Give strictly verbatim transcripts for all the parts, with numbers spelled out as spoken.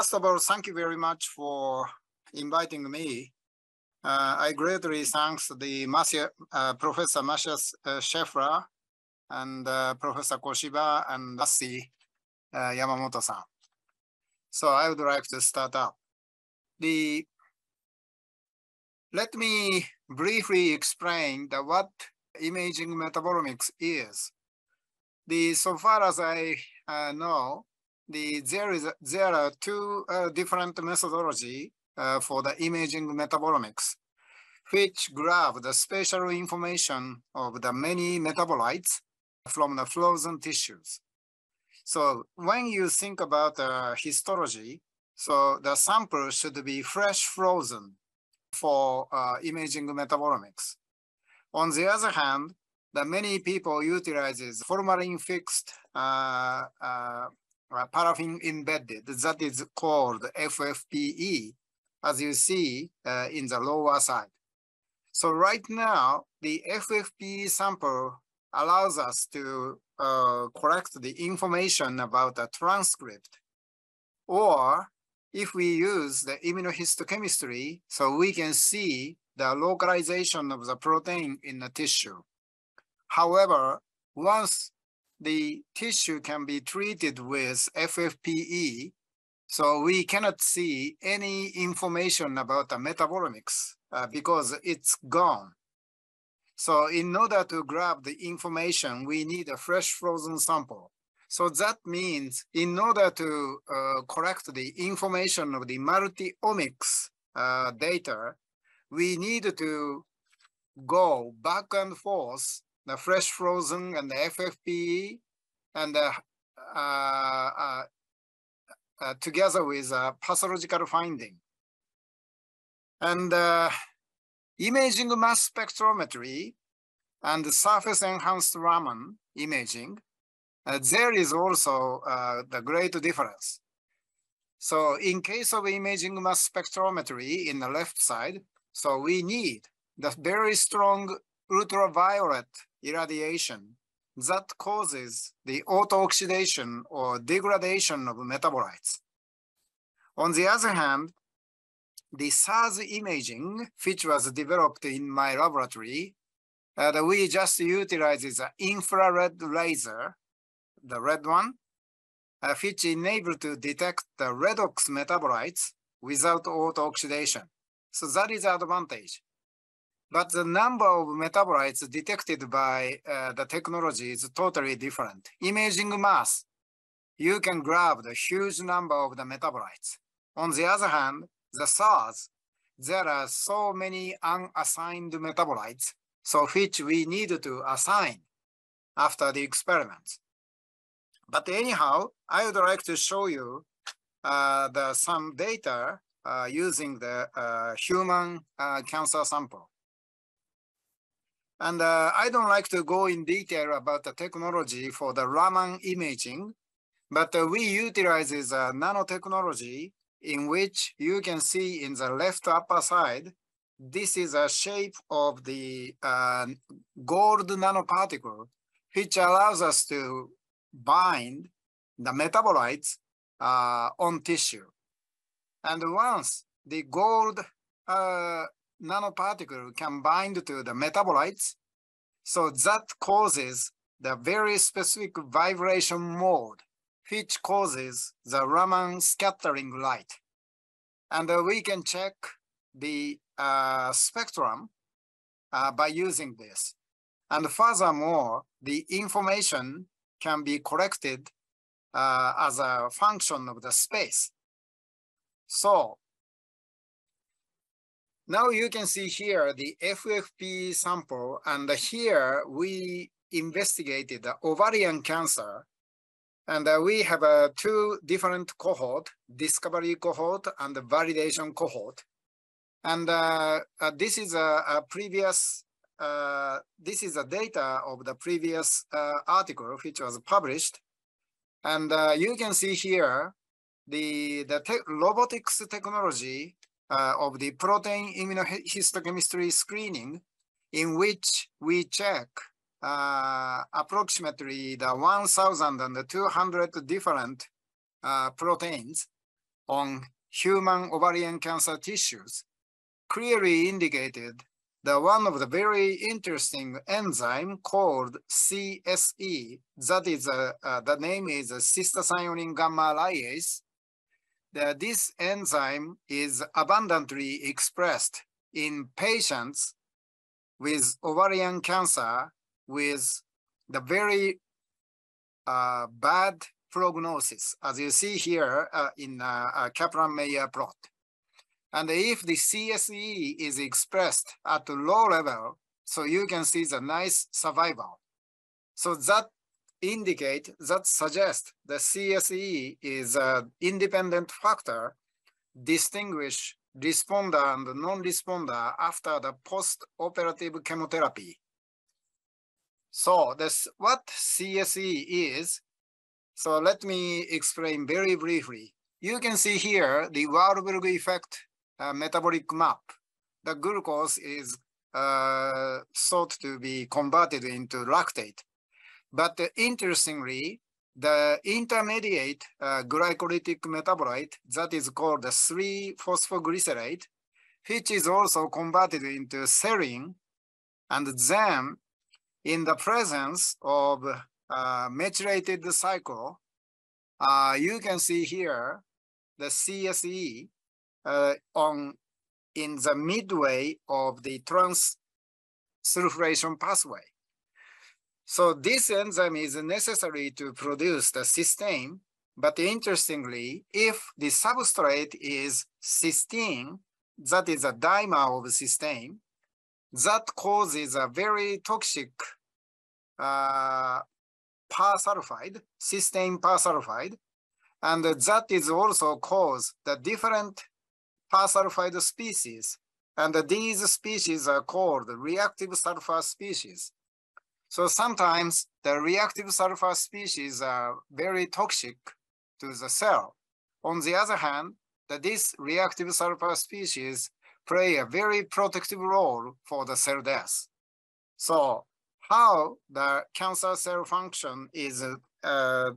First of all, thank you very much for inviting me. Uh, I greatly thank the Masya, uh, Professor Masha, uh, Shefra, and uh, Professor Koshiba and Dasi, uh, Yamamoto-san. So I would like to start up. The Let me briefly explain the, what imaging metabolomics is. The, so far as I uh, know, the, there, is, there are two uh, different methodology uh, for the imaging metabolomics, which grab the spatial information of the many metabolites from the frozen tissues. So when you think about uh, histology, so the sample should be fresh frozen for uh, imaging metabolomics. On the other hand, the many people utilizes formalin fixed uh, uh, paraffin embedded, that is called F F P E, as you see uh, in the lower side. So right now, the F F P E sample allows us to uh, collect the information about a transcript, or if we use the immunohistochemistry, so we can see the localization of the protein in the tissue. However, once the tissue can be treated with F F P E, so we cannot see any information about the metabolomics uh, because it's gone. So in order to grab the information, we need a fresh frozen sample. So that means in order to uh, collect the information of the multi-omics uh, data, we need to go back and forth, the fresh frozen and the F F P E, and uh, uh, uh, uh, together with uh, pathological finding. And uh, imaging mass spectrometry and surface enhanced Raman imaging, Uh, there is also uh, the great difference. So in case of imaging mass spectrometry in the left side, so we need the very strong ultraviolet irradiation that causes the auto-oxidation or degradation of metabolites. On the other hand, the SERS imaging, which was developed in my laboratory, uh, we just utilize the infrared laser, the red one, uh, which enable to detect the redox metabolites without auto-oxidation. So that is the advantage. But the number of metabolites detected by uh, the technology is totally different. Imaging mass, you can grab the huge number of the metabolites. On the other hand, the SERS, there are so many unassigned metabolites, so which we need to assign after the experiments. But anyhow, I would like to show you uh, the, some data uh, using the uh, human uh, cancer sample. And uh, I don't like to go in detail about the technology for the Raman imaging, but uh, we utilize a nanotechnology in which you can see in the left upper side, this is a shape of the uh, gold nanoparticle, which allows us to bind the metabolites uh, on tissue. And once the gold uh, nanoparticle can bind to the metabolites, so that causes the very specific vibration mode, which causes the Raman scattering light. And uh, we can check the uh, spectrum uh, by using this. And furthermore, the information can be collected uh, as a function of the space. So now you can see here the F F P E sample, and here we investigated the ovarian cancer, and uh, we have uh, two different cohort, discovery cohort and the validation cohort. And uh, uh, this is a, a previous Uh, this is the data of the previous uh, article which was published. And uh, you can see here the, the te robotics technology uh, of the protein immunohistochemistry screening, in which we check uh, approximately the one thousand two hundred different uh, proteins on human ovarian cancer tissues clearly indicated that one of the very interesting enzyme called C S E, that is, a, uh, the name is cystathionine gamma-lyase, that this enzyme is abundantly expressed in patients with ovarian cancer with the very uh, bad prognosis, as you see here uh, in uh, a Kaplan-Meier plot. And if the C S E is expressed at a low level, so you can see the nice survival. So that indicate, that suggests the C S E is an independent factor, distinguish responder and non-responder after the post-operative chemotherapy. So that's what C S E is. So let me explain very briefly. You can see here the Warburg effect uh, metabolic map. The glucose is uh, thought to be converted into lactate. But uh, interestingly, the intermediate uh, glycolytic metabolite, that is called the three phosphoglycerate, which is also converted into serine, and then in the presence of uh, methylated cycle, uh, you can see here the C S E uh, on in the midway of the trans-sulfuration pathway. So this enzyme is necessary to produce the cysteine, but interestingly, if the substrate is cysteine, that is a dimer of cysteine, that causes a very toxic uh, persulfide, cysteine persulfide, and that is also cause the different persulfide species, and these species are called reactive sulfur species. So sometimes the reactive sulfur species are very toxic to the cell. On the other hand, that this reactive sulfur species play a very protective role for the cell death. So how the cancer cell function is uh,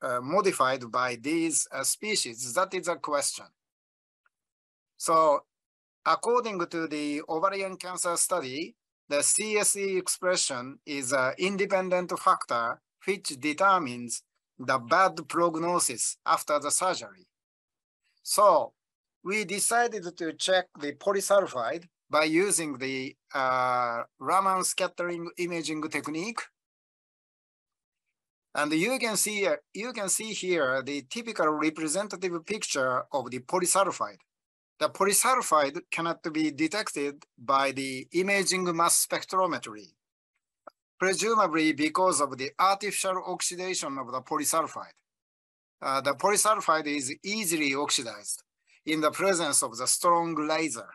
uh, modified by these uh, species, that is a question. So according to the ovarian cancer study, the C S E expression is an independent factor which determines the bad prognosis after the surgery. So we decided to check the polysulfide by using the uh, Raman scattering imaging technique. And you can see uh, you can see here the typical representative picture of the polysulfide. The polysulfide cannot be detected by the imaging mass spectrometry, presumably because of the artificial oxidation of the polysulfide. Uh, the polysulfide is easily oxidized in the presence of the strong laser.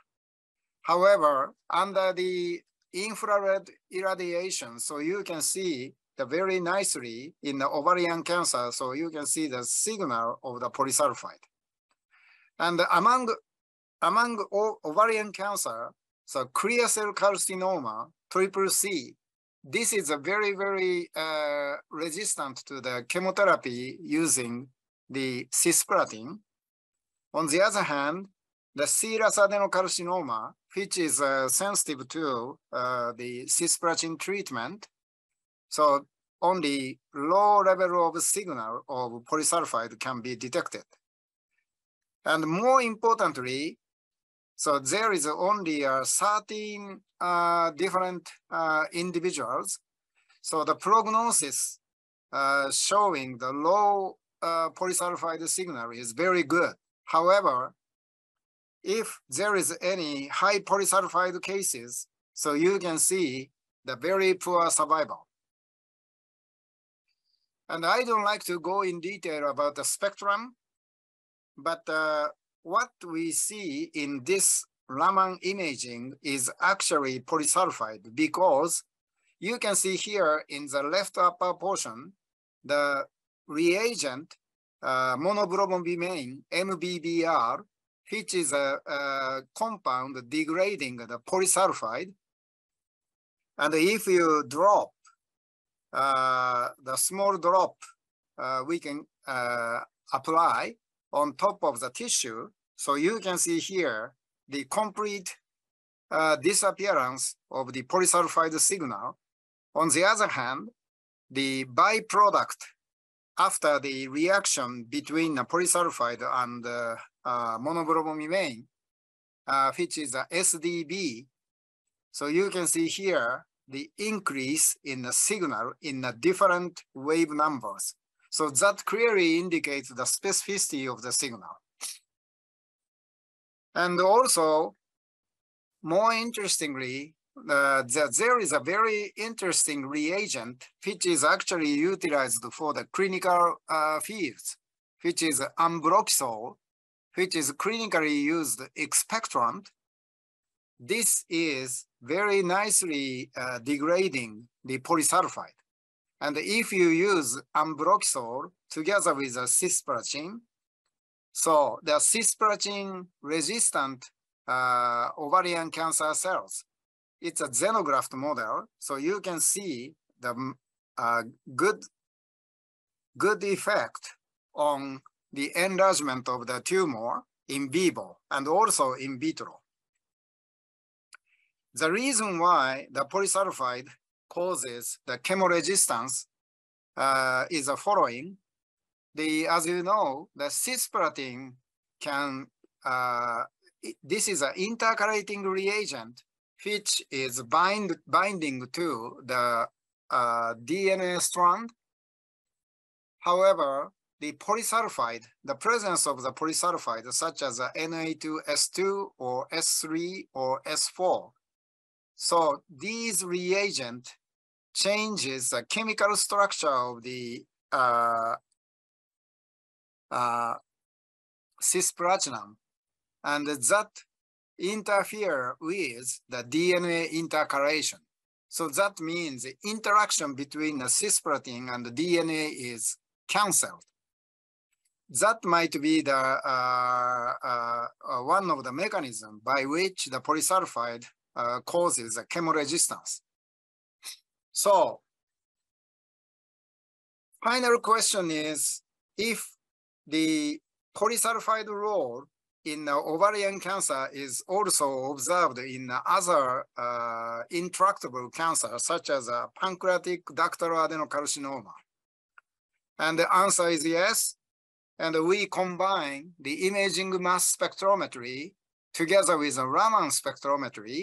However, under the infrared irradiation, so you can see the very nicely in the ovarian cancer, so you can see the signal of the polysulfide. And among Among ovarian cancer, so clear cell carcinoma, triple C, this is a very, very uh, resistant to the chemotherapy using the cisplatin. On the other hand, the serous adenocarcinoma, which is uh, sensitive to uh, the cisplatin treatment, so only low level of signal of polysulfide can be detected. And more importantly, so there is only uh, thirteen uh, different uh, individuals. So the prognosis uh, showing the low uh, polysulfide signal is very good. However, if there is any high polysulfide cases, so you can see the very poor survival. And I don't like to go in detail about the spectrum, but uh, what we see in this Raman imaging is actually polysulfide, because you can see here in the left upper portion, the reagent uh, monobromobimane, M B B R, which is a, a compound degrading the polysulfide. And if you drop uh, the small drop, uh, we can uh, apply on top of the tissue. So you can see here the complete uh, disappearance of the polysulfide signal. On the other hand, the byproduct after the reaction between the polysulfide and uh, uh, monobromobimane, uh, which is the S D B. So you can see here the increase in the signal in the different wave numbers. So that clearly indicates the specificity of the signal. And also, more interestingly, uh, that there is a very interesting reagent which is actually utilized for the clinical uh, fields, which is ambroxol, which is clinically used expectorant. This is very nicely uh, degrading the polysulfide. And if you use ambroxol together with a cisplatin, so the cisplatin-resistant uh, ovarian cancer cells, it's a xenograft model, so you can see the uh, good, good effect on the enlargement of the tumor in vivo and also in vitro. The reason why the polysulfide causes the chemoresistance uh, is the following. The, as you know, the cisplatin can, uh, it, this is an intercalating reagent which is bind, binding to the uh, D N A strand. However, the polysulfide, the presence of the polysulfide, such as the N A two S two or S three or S four, so these reagent changes the chemical structure of the uh, uh, cisplatin, and that interfere with the D N A intercalation. So that means the interaction between the cisplatin and the D N A is cancelled. That might be the uh, uh, uh, one of the mechanisms by which the polysulfide Uh, causes a chemoresistance. So, final question is, if the polysulfide role in uh, ovarian cancer is also observed in uh, other uh, intractable cancers, such as uh, pancreatic ductal adenocarcinoma? And the answer is yes. And we combine the imaging mass spectrometry together with a Raman spectrometry.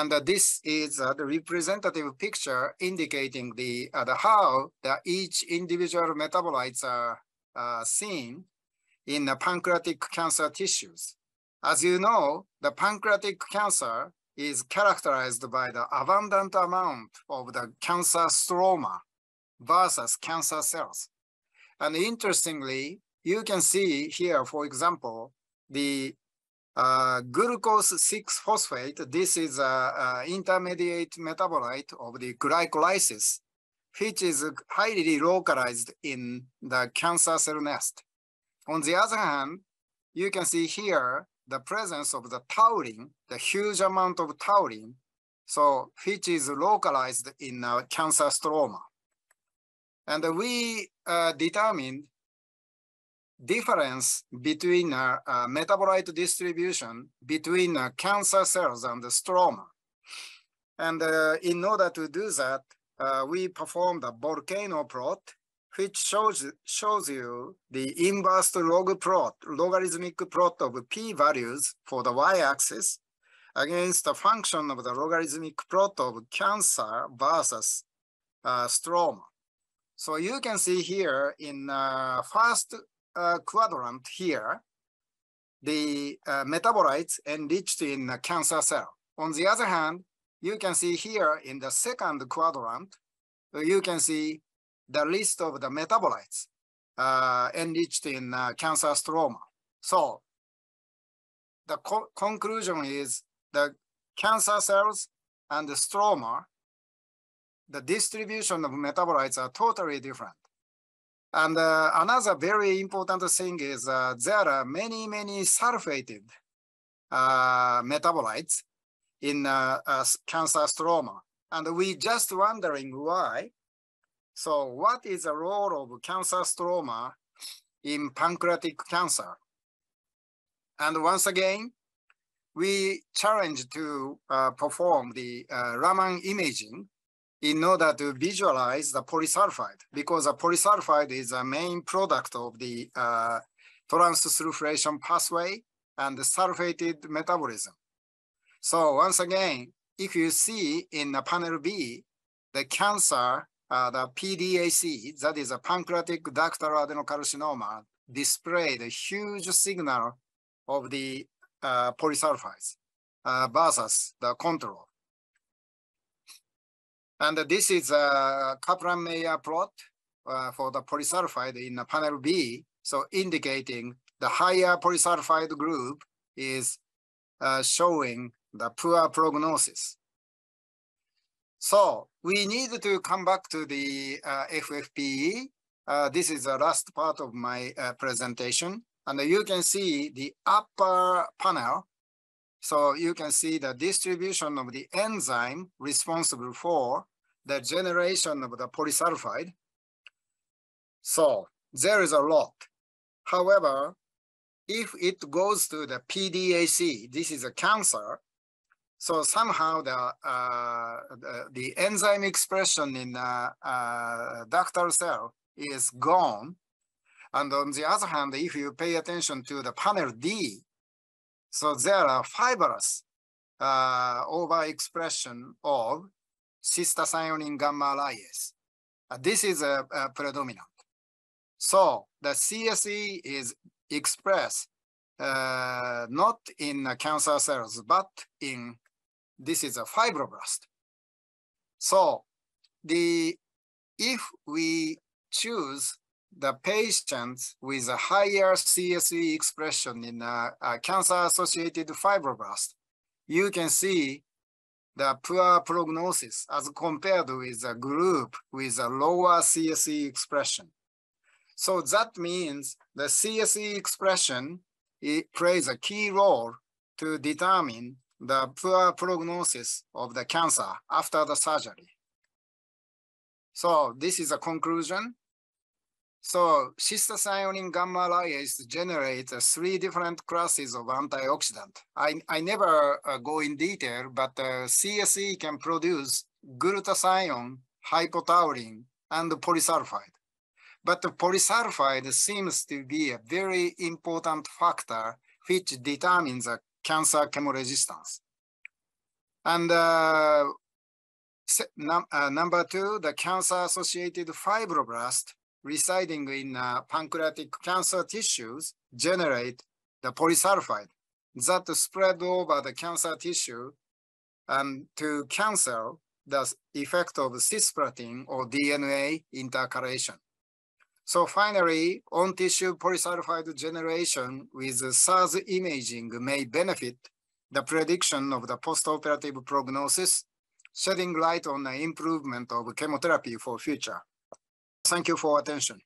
And uh, this is uh, the representative picture indicating the, uh, the how the each individual metabolites are uh, seen in the pancreatic cancer tissues. As you know, the pancreatic cancer is characterized by the abundant amount of the cancer stroma versus cancer cells. And interestingly, you can see here, for example, the Uh, glucose six phosphate, this is an intermediate metabolite of the glycolysis, which is highly localized in the cancer cell nest. On the other hand, you can see here the presence of the taurin, the huge amount of taurin, so which is localized in uh, cancer stroma. And we uh, determined difference between uh, uh, metabolite distribution between uh, cancer cells and the stroma. And uh, in order to do that, uh, we performed a volcano plot, which shows, shows you the inverse log plot, logarithmic plot of p-values for the y-axis against the function of the logarithmic plot of cancer versus uh, stroma. So you can see here in uh, first Uh, quadrant here, the uh, metabolites enriched in the cancer cell. On the other hand, you can see here in the second quadrant, you can see the list of the metabolites uh, enriched in uh, cancer stroma. So the co conclusion is the cancer cells and the stroma, the distribution of metabolites are totally different. And uh, another very important thing is uh, there are many, many sulfated uh, metabolites in uh, uh, cancer stroma. And we just wondering why. So what is the role of cancer stroma in pancreatic cancer. And once again, we challenge to uh, perform the uh, Raman imaging in order to visualize the polysulfide, because the polysulfide is a main product of the uh, transsulfuration pathway and the sulfated metabolism. So once again, if you see in the panel B, the cancer, uh, the P D A C, that is a pancreatic ductal adenocarcinoma, displayed a huge signal of the uh, polysulfides uh, versus the control. And this is a Kaplan-Meier plot uh, for the polysulfide in the panel B, so indicating the higher polysulfide group is uh, showing the poor prognosis. So we need to come back to the uh, F F P E. Uh, this is the last part of my uh, presentation. And you can see the upper panel. So you can see the distribution of the enzyme responsible for the generation of the polysulfide. So there is a lot. However, if it goes to the P D A C, this is a cancer, so somehow the, uh, the, the enzyme expression in the uh, ductal cell is gone. And on the other hand, if you pay attention to the panel D, so there are fibrous uh, overexpression of cystathionine gamma-lyase. Uh, this is a, a predominant. So the C S E is expressed uh, not in uh, cancer cells, but in, this is a fibroblast. So the, if we choose the patients with a higher C S E expression in a, a cancer-associated fibroblast, you can see the poor prognosis as compared with a group with a lower C S E expression. So that means the C S E expression, it plays a key role to determine the poor prognosis of the cancer after the surgery. So this is a conclusion. So cystathionine gamma-lyase generates uh, three different classes of antioxidant. I, I never uh, go in detail, but uh, C S E can produce glutathione, hypotaurin, and polysulfide. But the polysulfide seems to be a very important factor which determines a cancer chemoresistance. And uh, num uh, number two, the cancer-associated fibroblast residing in uh, pancreatic cancer tissues generate the polysulfide that spread over the cancer tissue and to cancel the effect of cisplatin or D N A intercalation. So finally, on-tissue polysulfide generation with SERS imaging may benefit the prediction of the postoperative prognosis, shedding light on the improvement of chemotherapy for future. Thank you for attention.